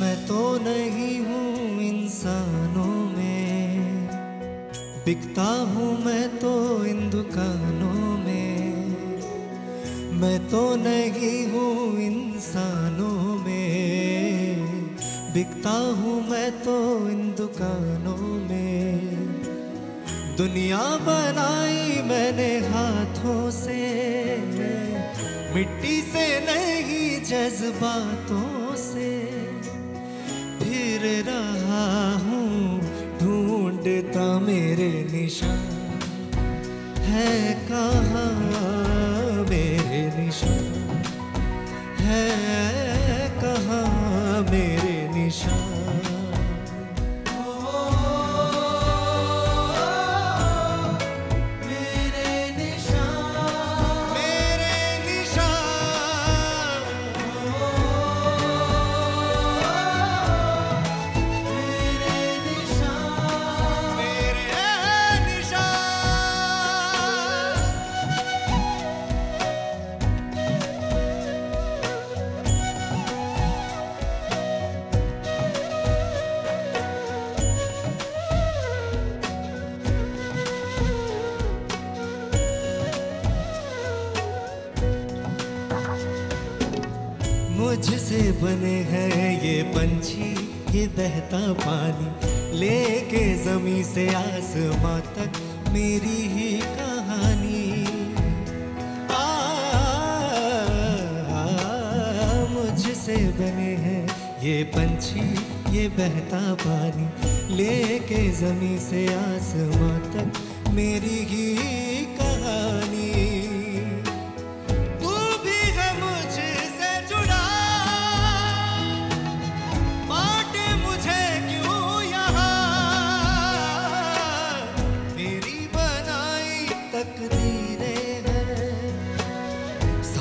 मैं तो नहीं हूँ इंसानों में, बिकता हूँ मैं तो इन दुकानों में। मैं तो नहीं हूँ इंसानों में, बिकता हूँ मैं तो इन दुकानों में। दुनिया बनाई मैंने हाथों से, मिट्टी से नहीं जज्बातों से। फिर रहा हूँ ढूंढता मेरे निशान, है कहाँ मेरे निशान, है कहाँ मेरे निशान। मुझसे बने हैं ये पंछी, ये बहता पानी, लेके जमी से आसमां तक मेरी ही कहानी। मुझसे बने हैं ये पंछी, ये बहता पानी, लेके जमी से आसमां तक मेरी ही कहानी।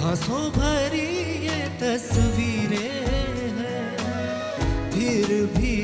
सांसों भरी ये तस्वीरें हैं, फिर भी